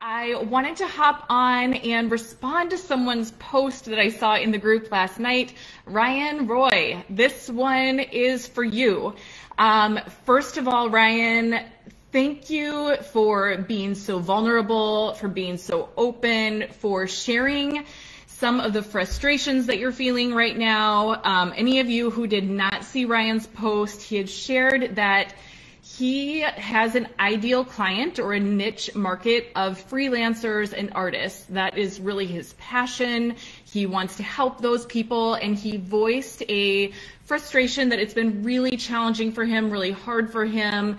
I wanted to hop on and respond to someone's post that I saw in the group last night. Ryan Roy, this one is for you. First of all, Ryan, thank you for being so vulnerable, for being so open, for sharing some of the frustrations that you're feeling right now. Any of you who did not see Ryan's post, he had shared that he has an ideal client or a niche market of freelancers and artists. That is really his passion. He wants to help those people, and he voiced a frustration that it's been really challenging for him, really hard for him,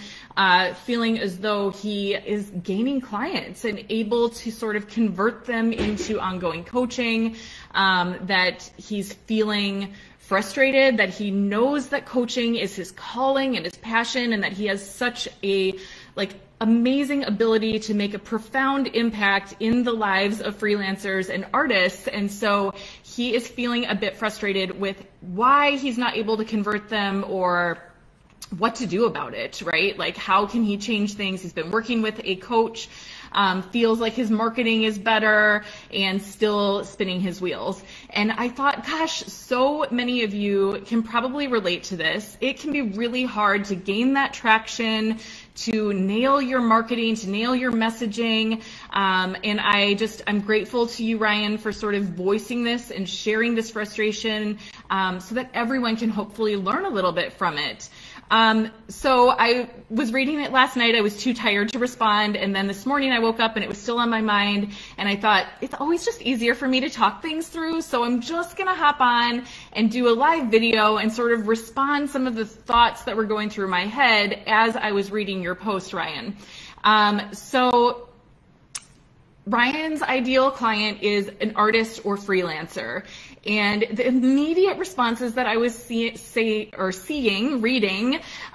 feeling as though he is gaining clients and able to sort of convert them into ongoing coaching, that he's feeling frustrated, that he knows that coaching is his calling and his passion, and that he has such a amazing ability to make a profound impact in the lives of freelancers and artists. And so he is feeling a bit frustrated with why he's not able to convert them or what to do about it, right? Like, how can he change things? He's been working with a coach, feels like his marketing is better and still spinning his wheels. And I thought, gosh, so many of you can probably relate to this. It can be really hard to gain that traction, to nail your marketing, to nail your messaging. And I'm grateful to you, Ryan, for sort of voicing this and sharing this frustration, so that everyone can hopefully learn a little bit from it. So I was reading it last night. I was too tired to respond. And then this morning I woke up and it was still on my mind. And I thought, it's always just easier for me to talk things through. So I'm just going to hop on and do a live video and sort of respond some of the thoughts that were going through my head as I was reading your post, Ryan. So Ryan's ideal client is an artist or freelancer. And the immediate responses that I was reading,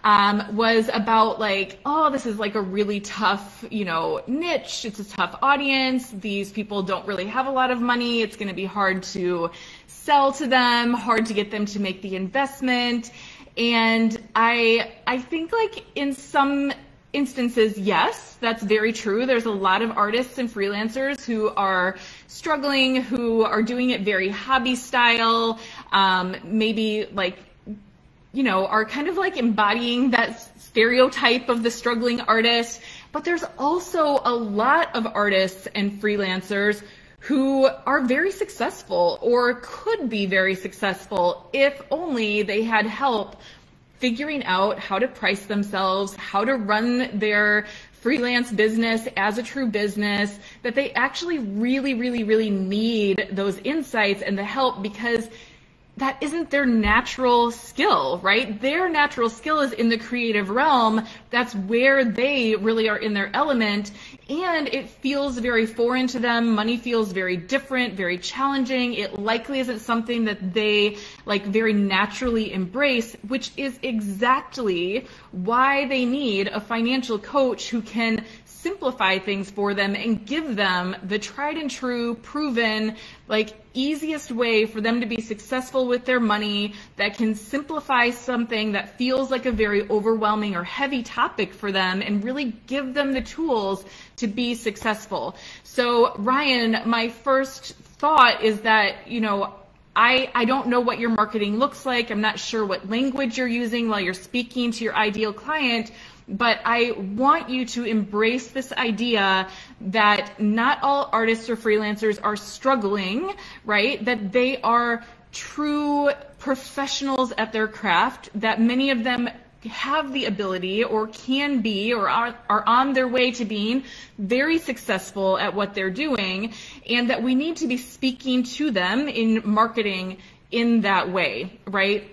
was about like, oh, this is like a really tough, niche. It's a tough audience. These people don't really have a lot of money. It's going to be hard to sell to them, hard to get them to make the investment. And I think, like, in some instances, yes, that's very true. There's a lot of artists and freelancers who are struggling, who are doing it very hobby style, maybe like, are kind of like embodying that stereotype of the struggling artist. But there's also a lot of artists and freelancers who are very successful or could be very successful if only they had help figuring out how to price themselves, how to run their freelance business as a true business, that they actually really, really, really need those insights and the help, because that isn't their natural skill, right? Their natural skill is in the creative realm. That's where they really are in their element. And it feels very foreign to them. Money feels very different, very challenging. It likely isn't something that they very naturally embrace, which is exactly why they need a financial coach who can simplify things for them and give them the tried and true, proven, easiest way for them to be successful with their money, that can simplify something that feels like a very overwhelming or heavy topic for them and really give them the tools to be successful. So, Ryan, my first thought is that, I don't know what your marketing looks like. I'm not sure what language you're using while you're speaking to your ideal client. But I want you to embrace this idea that not all artists or freelancers are struggling, right? That they are true professionals at their craft, that many of them have the ability or can be or are on their way to being very successful at what they're doing, and that we need to be speaking to them in marketing in that way, right?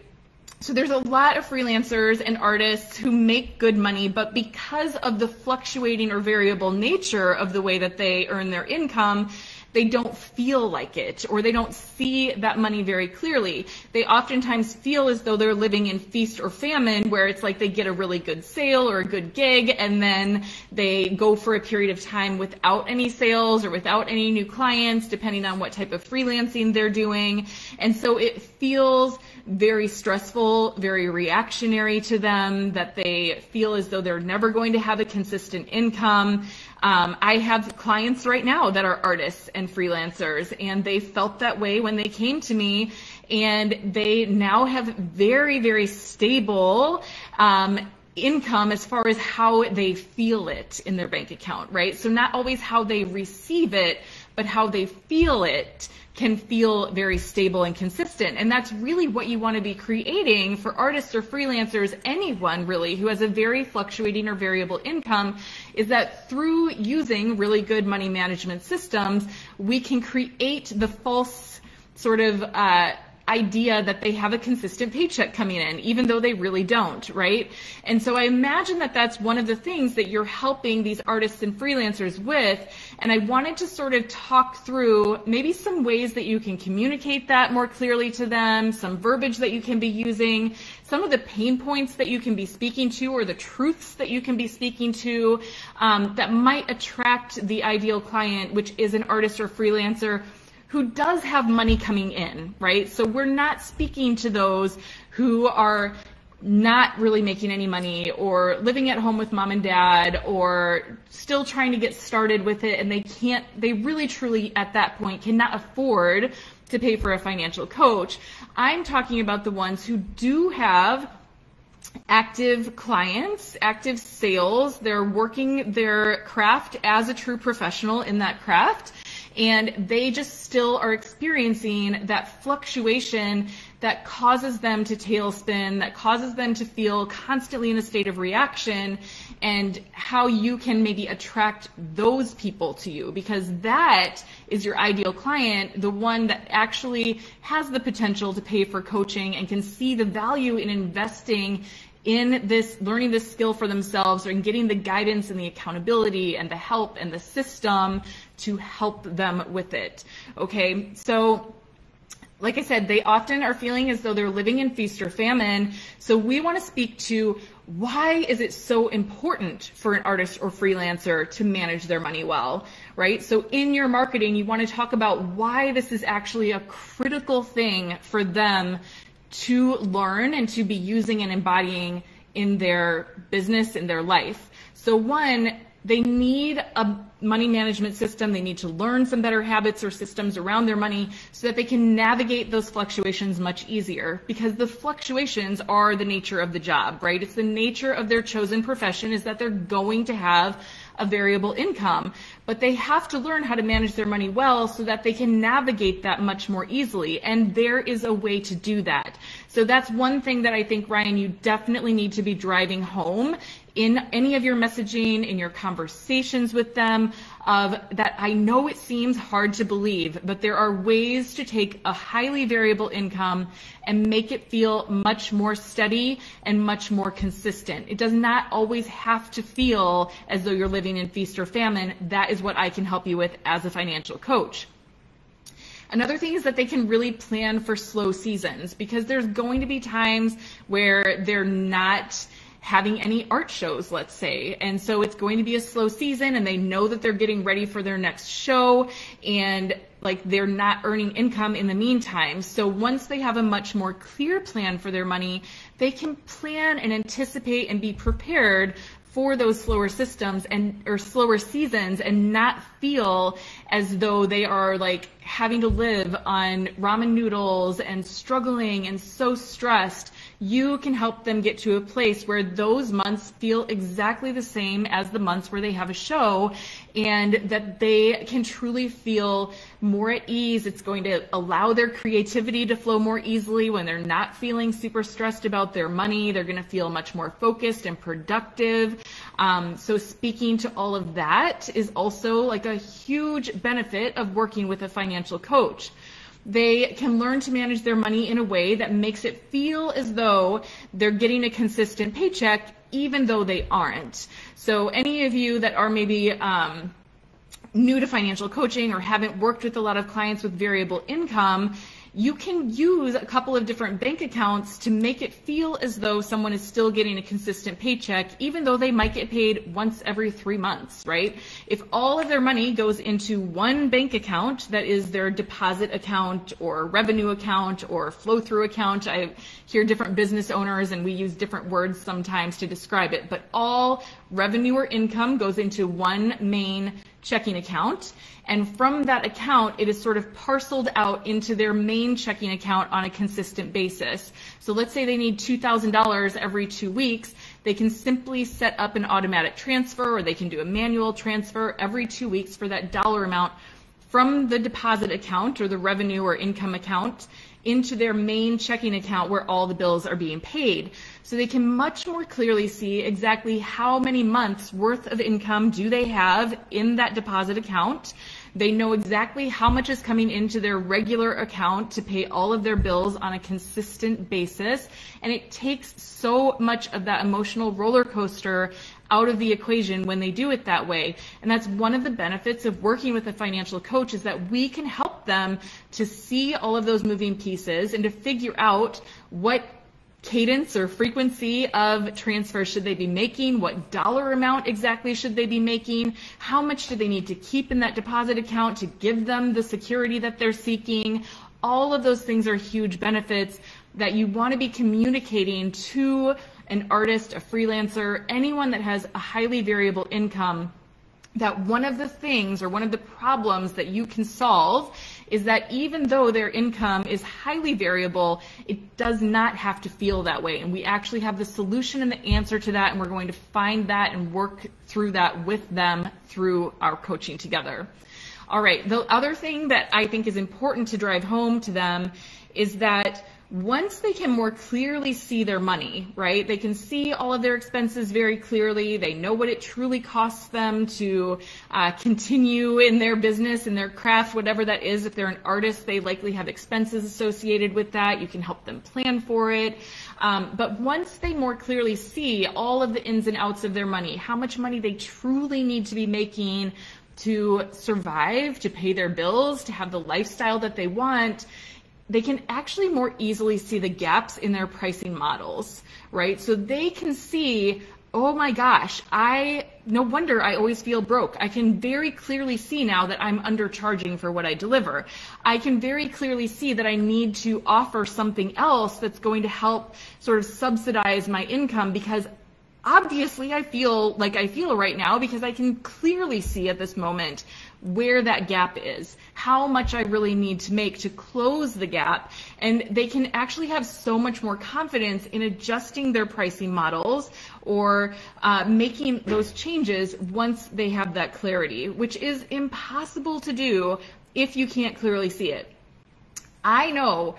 So there's a lot of freelancers and artists who make good money, but because of the fluctuating or variable nature of the way that they earn their income, they don't feel like it, or they don't see that money very clearly. They oftentimes feel as though they're living in feast or famine, where it's like they get a really good sale or a good gig, and then they go for a period of time without any sales or without any new clients, depending on what type of freelancing they're doing. And so it feels very stressful, very reactionary to them, that they feel as though they're never going to have a consistent income. I have clients right now that are artists and freelancers, and they felt that way when they came to me, and they now have very, very stable income as far as how they feel it in their bank account, right? So not always how they receive it, but how they feel it can feel very stable and consistent. And that's really what you want to be creating for artists or freelancers, anyone really who has a very fluctuating or variable income, is that through using really good money management systems, we can create the false sort of idea that they have a consistent paycheck coming in, even though they really don't, right? And so I imagine that that's one of the things that you're helping these artists and freelancers with. And I wanted to sort of talk through maybe some ways that you can communicate that more clearly to them, some verbiage that you can be using, some of the pain points that you can be speaking to, or the truths that you can be speaking to, that might attract the ideal client, which is an artist or freelancer who does have money coming in, right? So we're not speaking to those who are not really making any money, or living at home with mom and dad, or still trying to get started with it, and they really truly at that point cannot afford to pay for a financial coach. I'm talking about the ones who do have active clients, active sales. They're working their craft as a true professional in that craft, and they just still are experiencing that fluctuation that causes them to tailspin, that causes them to feel constantly in a state of reaction, and how you can maybe attract those people to you, because that is your ideal client, the one that actually has the potential to pay for coaching and can see the value in investing in this, learning this skill for themselves, or in getting the guidance and the accountability and the help and the system to help them with it. Okay, so like I said, they often are feeling as though they're living in feast or famine. So we want to speak to, why is it so important for an artist or freelancer to manage their money well, right? So in your marketing, you want to talk about why this is actually a critical thing for them to learn and to be using and embodying in their business, in their life. So one, they need a money management system. They need to learn some better habits or systems around their money so that they can navigate those fluctuations much easier, because the fluctuations are the nature of the job, right? It's the nature of their chosen profession, is that they're going to have a variable income, but they have to learn how to manage their money well so that they can navigate that much more easily. And there is a way to do that. So that's one thing that I think, Ryan, you definitely need to be driving home in any of your messaging, in your conversations with them, of that. I know it seems hard to believe, but there are ways to take a highly variable income and make it feel much more steady and much more consistent. It does not always have to feel as though you're living in feast or famine. That is what I can help you with as a financial coach. Another thing is that they can really plan for slow seasons, because there's going to be times where they're not having any art shows, let's say. And so it's going to be a slow season, and they know that they're getting ready for their next show, and like they're not earning income in the meantime. So once they have a much more clear plan for their money, they can plan and anticipate and be prepared for those slower systems and or slower seasons, and not feel as though they are like having to live on ramen noodles and struggling and so stressed. You can help them get to a place where those months feel exactly the same as the months where they have a show, and that they can truly feel more at ease. It's going to allow their creativity to flow more easily when they're not feeling super stressed about their money. They're going to feel much more focused and productive. So speaking to all of that is also like a huge benefit of working with a financial coach. They can learn to manage their money in a way that makes it feel as though they're getting a consistent paycheck, even though they aren't. So any of you that are maybe new to financial coaching or haven't worked with a lot of clients with variable income, you can use a couple of different bank accounts to make it feel as though someone is still getting a consistent paycheck, even though they might get paid once every 3 months, right? If all of their money goes into one bank account, that is their deposit account or revenue account or flow through account. I hear different business owners and we use different words sometimes to describe it, but all revenue or income goes into one main checking account, and from that account it is sort of parceled out into their main checking account on a consistent basis. So let's say they need $2,000 every 2 weeks. They can simply set up an automatic transfer, or they can do a manual transfer every 2 weeks for that dollar amount from the deposit account or the revenue or income account into their main checking account where all the bills are being paid. So they can much more clearly see exactly how many months worth of income do they have in that deposit account. They know exactly how much is coming into their regular account to pay all of their bills on a consistent basis. And it takes so much of that emotional roller coaster out of the equation when they do it that way. And that's one of the benefits of working with a financial coach, is that we can help them to see all of those moving pieces and to figure out what cadence or frequency of transfer should they be making, what dollar amount exactly should they be making, how much do they need to keep in that deposit account to give them the security that they're seeking. All of those things are huge benefits that you want to be communicating to an artist, a freelancer, anyone that has a highly variable income, that one of the things or one of the problems that you can solve is that even though their income is highly variable, it does not have to feel that way. And we actually have the solution and the answer to that, and we're going to find that and work through that with them through our coaching together. All right, the other thing that I think is important to drive home to them is that once they can more clearly see their money, right? They can see all of their expenses very clearly. They know what it truly costs them to continue in their business, in their craft, whatever that is. If they're an artist, they likely have expenses associated with that. You can help them plan for it. But once they more clearly see all of the ins and outs of their money, how much money they truly need to be making to survive, to pay their bills, to have the lifestyle that they want, they can actually more easily see the gaps in their pricing models, right? So they can see, oh my gosh, no wonder I always feel broke. I can very clearly see now that I'm undercharging for what I deliver. I can very clearly see that I need to offer something else that's going to help sort of subsidize my income, because obviously I feel like I feel right now because I can clearly see at this moment where that gap is, how much I really need to make to close the gap. And they can actually have so much more confidence in adjusting their pricing models or making those changes once they have that clarity, which is impossible to do if you can't clearly see it. I know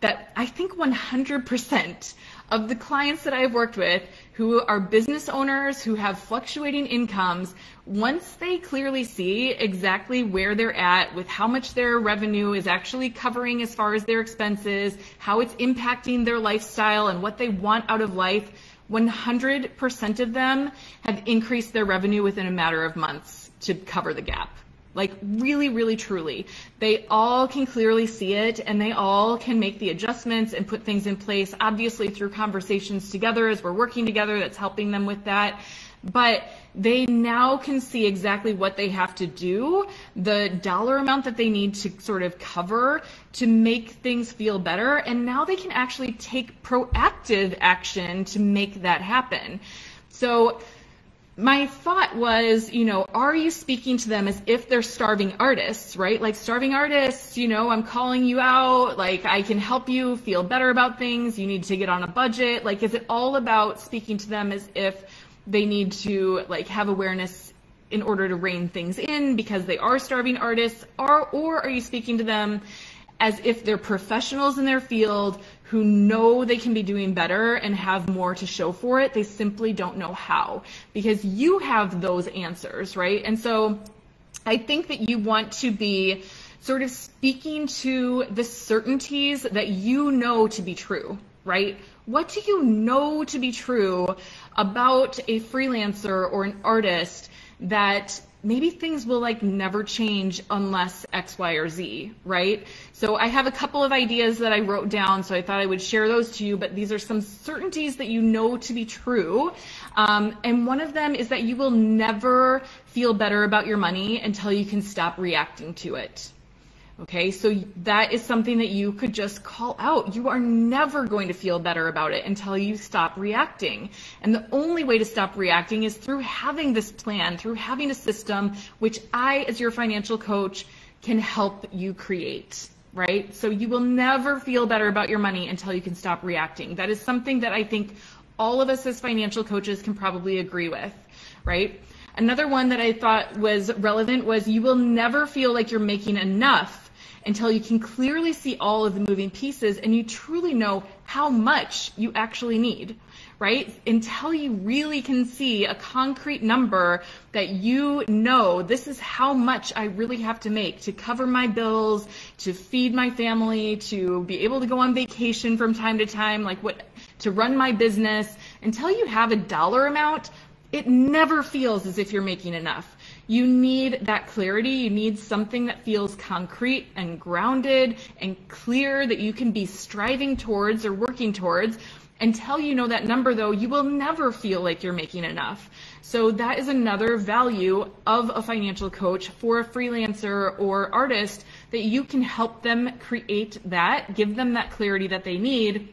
that I think 100% of the clients that I've worked with who are business owners who have fluctuating incomes, once they clearly see exactly where they're at with how much their revenue is actually covering as far as their expenses, how it's impacting their lifestyle and what they want out of life, 100% of them have increased their revenue within a matter of months to cover the gap. Like really, really, truly. They all can clearly see it, and they all can make the adjustments and put things in place, obviously through conversations together as we're working together, that's helping them with that. But they now can see exactly what they have to do, the dollar amount that they need to sort of cover to make things feel better. And now they can actually take proactive action to make that happen. So my thought was, you know, are you speaking to them as if they're starving artists, right? Like starving artists, you know, I'm calling you out, like I can help you feel better about things. You need to get on a budget. Like, is it all about speaking to them as if they need to like have awareness in order to rein things in because they are starving artists? Or are you speaking to them as if they're professionals in their field who know they can be doing better and have more to show for it? They simply don't know how, because you have those answers, right? And so I think that you want to be sort of speaking to the certainties that you know to be true, right? What do you know to be true about a freelancer or an artist that maybe things will like never change unless X, Y, or Z, right? So I have a couple of ideas that I wrote down, so I thought I would share those to you, but these are some certainties that you know to be true. And one of them is that you will never feel better about your money until you can stop reacting to it. Okay, so that is something that you could just call out. You are never going to feel better about it until you stop reacting. And the only way to stop reacting is through having this plan, through having a system, which I, as your financial coach, can help you create, right? So you will never feel better about your money until you can stop reacting. That is something that I think all of us as financial coaches can probably agree with, right? Another one that I thought was relevant was you will never feel like you're making enough until you can clearly see all of the moving pieces and you truly know how much you actually need, right? Until you really can see a concrete number that you know this is how much I really have to make to cover my bills, to feed my family, to be able to go on vacation from time to time, like to run my business. Until you have a dollar amount, it never feels as if you're making enough. You need that clarity. You need something that feels concrete and grounded and clear that you can be striving towards or working towards. Until you know that number, though, you will never feel like you're making enough. So that is another value of a financial coach for a freelancer or artist, that you can help them create that, give them that clarity that they need,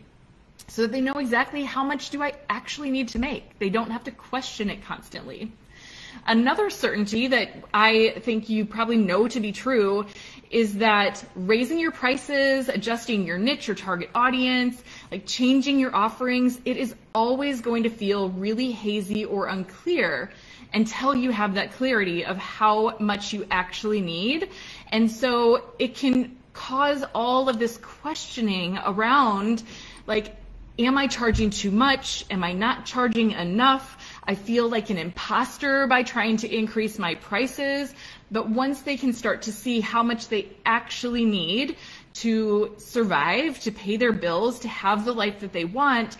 so that they know exactly how much do I actually need to make. They don't have to question it constantly. Another certainty that I think you probably know to be true is that raising your prices, adjusting your niche, your target audience, like changing your offerings, it is always going to feel really hazy or unclear until you have that clarity of how much you actually need. And so it can cause all of this questioning around, like, am I charging too much? Am I not charging enough? I feel like an imposter by trying to increase my prices. But once they can start to see how much they actually need to survive, to pay their bills, to have the life that they want,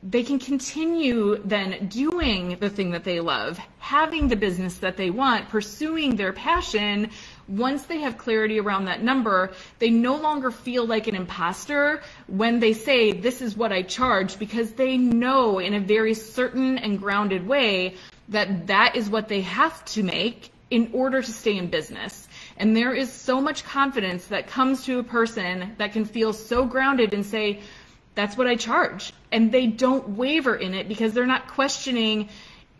they can continue then doing the thing that they love, having the business that they want, pursuing their passion. Once they have clarity around that number, they no longer feel like an imposter when they say, this is what I charge, because they know in a very certain and grounded way that that is what they have to make in order to stay in business. And there is so much confidence that comes to a person that can feel so grounded and say, that's what I charge. And they don't waver in it because they're not questioning,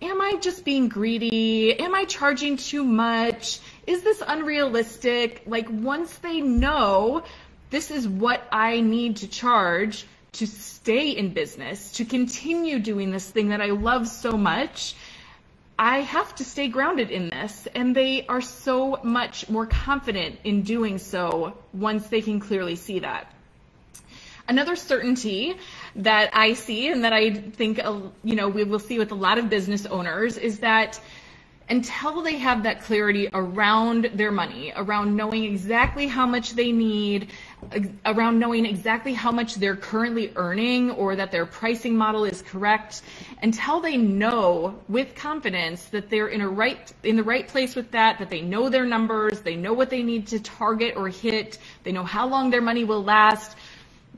am I just being greedy? Am I charging too much? Is this unrealistic? Like, once they know this is what I need to charge to stay in business, to continue doing this thing that I love so much, I have to stay grounded in this. And they are so much more confident in doing so once they can clearly see that. Another certainty that I see, and that I think, you know, we will see with a lot of business owners, is that until they have that clarity around their money, around knowing exactly how much they need, around knowing exactly how much they're currently earning or that their pricing model is correct, until they know with confidence that they're in the right place with that, that they know their numbers, they know what they need to target or hit, they know how long their money will last,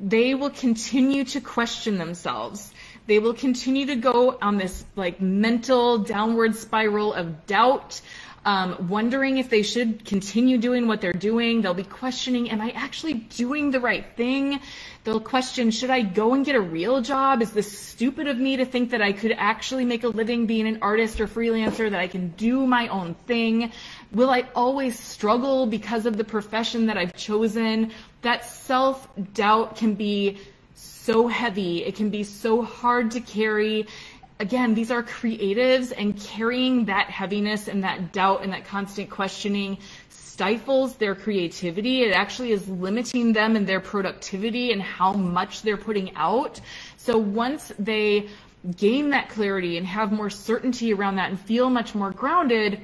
they will continue to question themselves. They will continue to go on this like mental downward spiral of doubt, wondering if they should continue doing what they're doing. They'll be questioning, am I actually doing the right thing? They'll question, should I go and get a real job? Is this stupid of me to think that I could actually make a living being an artist or freelancer, that I can do my own thing? Will I always struggle because of the profession that I've chosen? That self-doubt can be so heavy. It can be so hard to carry. Again, these are creatives, and carrying that heaviness and that doubt and that constant questioning stifles their creativity. It actually is limiting them in their productivity and how much they're putting out. So once they gain that clarity and have more certainty around that and feel much more grounded,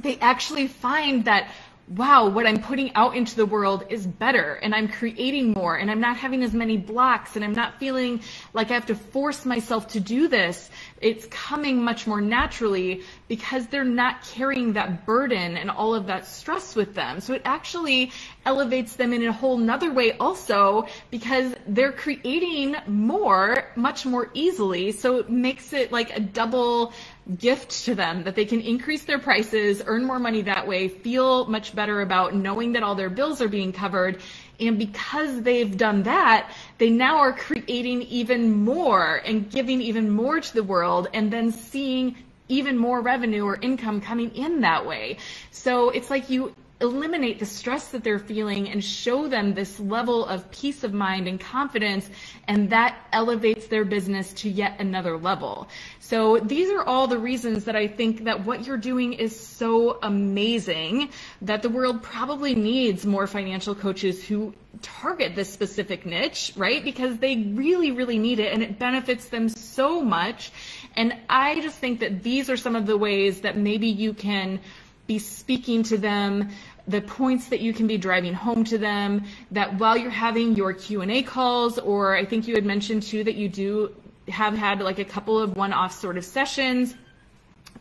they actually find that wow, what I'm putting out into the world is better, and I'm creating more, and I'm not having as many blocks, and I'm not feeling like I have to force myself to do this. It's coming much more naturally because they're not carrying that burden and all of that stress with them. So it actually elevates them in a whole nother way also, because they're creating more, much more easily. So it makes it like a double gift to them, that they can increase their prices, earn more money that way, feel much better about knowing that all their bills are being covered. And because they've done that, they now are creating even more and giving even more to the world, and then seeing even more revenue or income coming in that way. So it's like you eliminate the stress that they're feeling and show them this level of peace of mind and confidence, and that elevates their business to yet another level. So these are all the reasons that I think that what you're doing is so amazing, that the world probably needs more financial coaches who target this specific niche, right? Because they really, really need it, and it benefits them so much. And I just think that these are some of the ways that maybe you can be speaking to them, the points that you can be driving home to them, that while you're having your Q&A calls, or I think you had mentioned too that you do have had like a couple of one-off sort of sessions,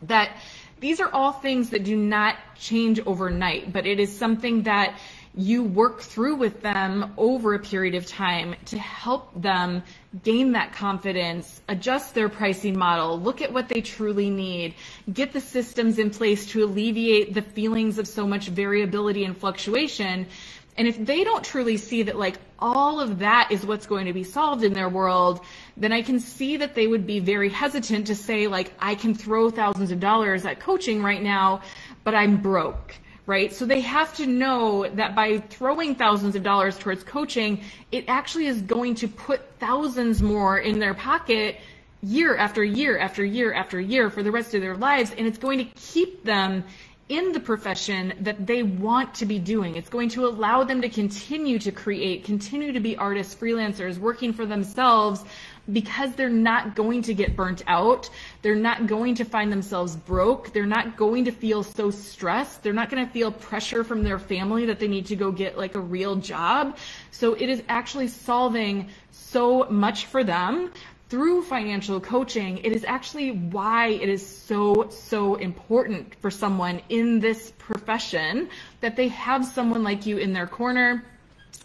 that these are all things that do not change overnight, but it is something that you work through with them over a period of time to help them gain that confidence, adjust their pricing model, look at what they truly need, get the systems in place to alleviate the feelings of so much variability and fluctuation. And if they don't truly see that like all of that is what's going to be solved in their world, then I can see that they would be very hesitant to say like, I can throw thousands of dollars at coaching right now, but I'm broke. Right? So they have to know that by throwing thousands of dollars towards coaching, it actually is going to put thousands more in their pocket year after year after year after year for the rest of their lives. And it's going to keep them in the profession that they want to be doing. It's going to allow them to continue to create, continue to be artists, freelancers, working for themselves, because they're not going to get burnt out. They're not going to find themselves broke. They're not going to feel so stressed. They're not going to feel pressure from their family that they need to go get like a real job. So it is actually solving so much for them through financial coaching. It is actually why it is so, so important for someone in this profession that they have someone like you in their corner.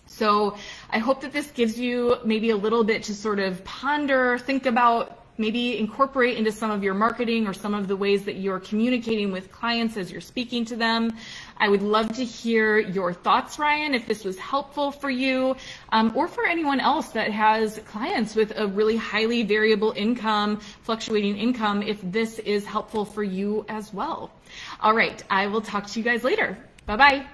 So I hope that this gives you maybe a little bit to sort of ponder, think about, maybe incorporate into some of your marketing or some of the ways that you're communicating with clients as you're speaking to them. I would love to hear your thoughts, Ryan, if this was helpful for you, or for anyone else that has clients with a really highly variable income, fluctuating income, if this is helpful for you as well. All right, I will talk to you guys later. Bye-bye.